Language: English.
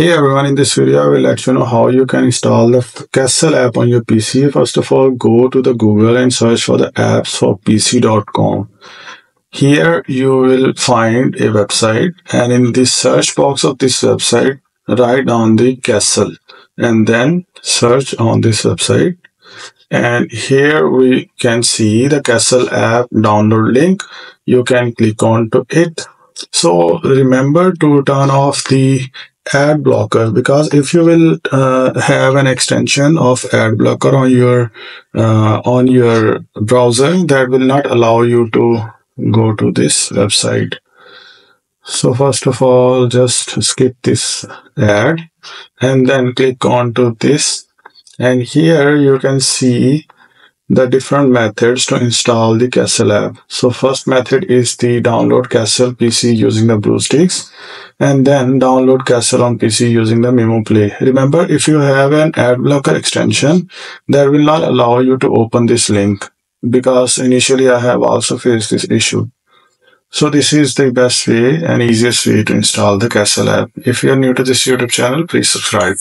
Hey everyone, in this video I will let you know how you can install the Castle app on your PC. First of all, go to the Google and search for the apps for pc.com. Here you will find a website, and in the search box of this website write down the Castle and then search on this website, and here we can see the Castle app download link. You can click on to it. So remember to turn off the ad blocker, because if you will have an extension of ad blocker on your browser, that will not allow you to go to this website. So first of all, just skip this ad and then click onto this, and here you can see the different methods to install the Castle app. So first method is the download Castle PC using the blue sticks, and then download Castle on PC using the memo play. Remember, if you have an ad blocker extension, that will not allow you to open this link, because initially I have also faced this issue. So this is the best way and easiest way to install the Castle app. If you are new to this YouTube channel, please subscribe.